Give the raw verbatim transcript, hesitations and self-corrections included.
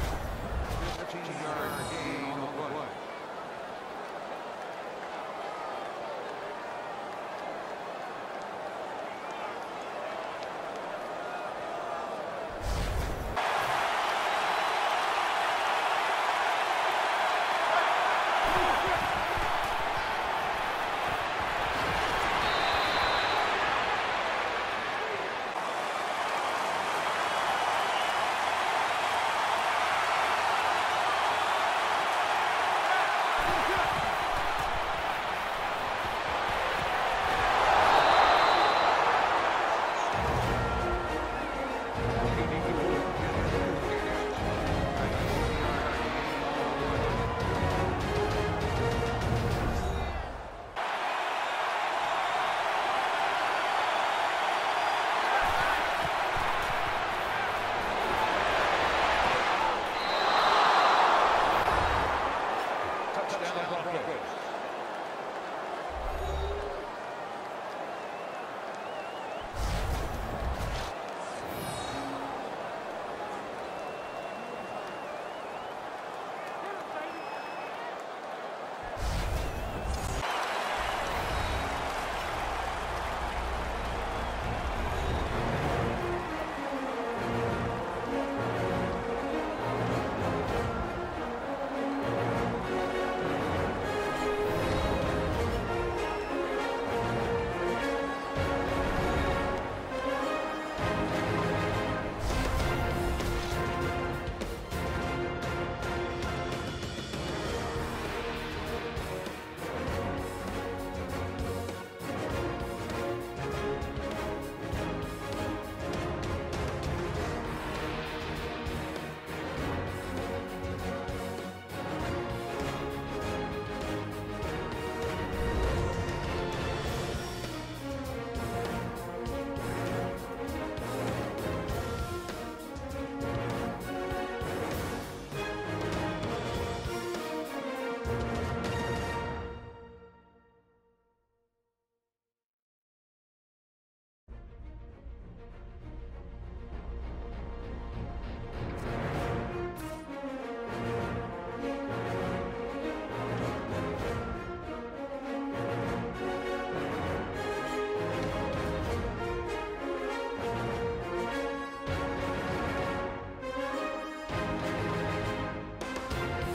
Just